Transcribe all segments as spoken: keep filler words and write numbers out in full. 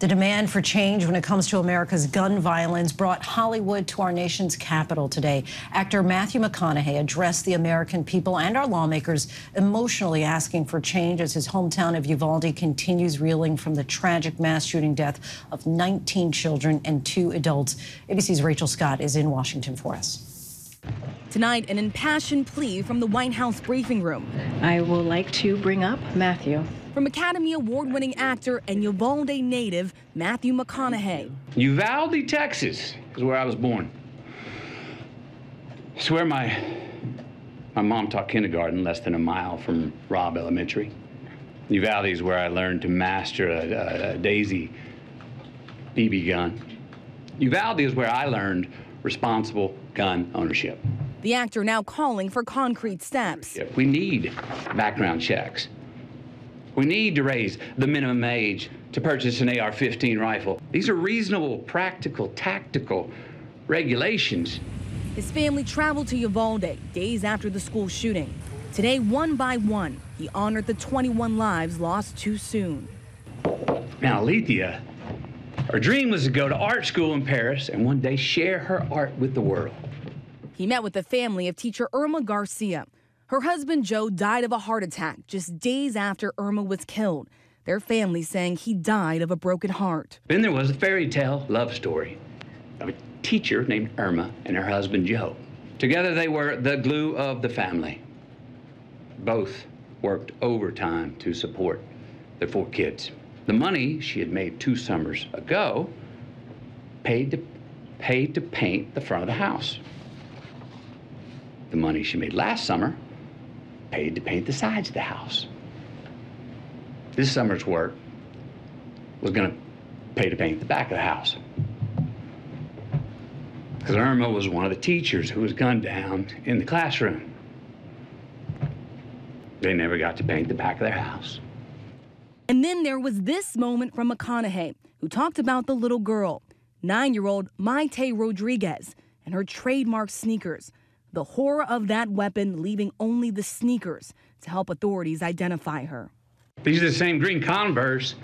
The demand for change when it comes to America's gun violence brought Hollywood to our nation's capital today. Actor Matthew McConaughey addressed the American people and our lawmakers, emotionally asking for change as his hometown of Uvalde continues reeling from the tragic mass shooting death of nineteen children and two adults. A B C's Rachel Scott is in Washington for us. Tonight, an impassioned plea from the White House briefing room. I will like to bring up Matthew. From Academy Award-winning actor and Uvalde native Matthew McConaughey. Uvalde, Texas is where I was born. It's where my, my mom taught kindergarten less than a mile from Robb Elementary. Uvalde is where I learned to master a, a, a Daisy B B gun. Uvalde is where I learned responsible gun ownership. The actor now calling for concrete steps. We need background checks. We need to raise the minimum age to purchase an A R fifteen rifle. These are reasonable, practical, tactical regulations. His family traveled to Uvalde days after the school shooting. Today, one by one, he honored the twenty-one lives lost too soon. Now, Alithia, her dream was to go to art school in Paris and one day share her art with the world. He met with the family of teacher Irma Garcia. Her husband Joe died of a heart attack just days after Irma was killed. Their family saying he died of a broken heart. Then there was a fairy tale love story of a teacher named Irma and her husband Joe. Together they were the glue of the family. Both worked overtime to support their four kids. The money she had made two summers ago paid to, paid to paint the front of the house. The money she made last summer paid to paint the sides of the house. This summer's work was going to pay to paint the back of the house. Because Irma was one of the teachers who was gunned down in the classroom. They never got to paint the back of their house. And then there was this moment from McConaughey, who talked about the little girl, nine-year-old Maite Rodriguez, and her trademark sneakers. The horror of that weapon leaving only the sneakers to help authorities identify her. These are the same green Converse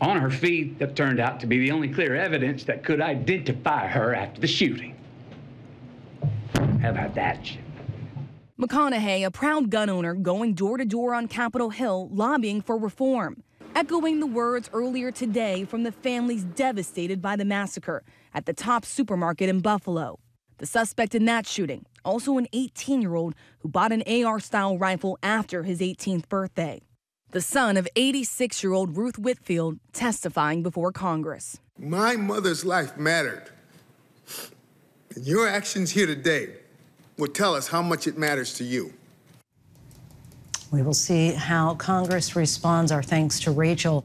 on her feet that turned out to be the only clear evidence that could identify her after the shooting. How about that? McConaughey, a proud gun owner, going door to door on Capitol Hill lobbying for reform, echoing the words earlier today from the families devastated by the massacre at the Tops supermarket in Buffalo. The suspect in that shooting, also an eighteen-year-old who bought an A R-style rifle after his eighteenth birthday. The son of eighty-six-year-old Ruth Whitfield testifying before Congress. My mother's life mattered. And your actions here today will tell us how much it matters to you. We will see how Congress responds. Our thanks to Rachel.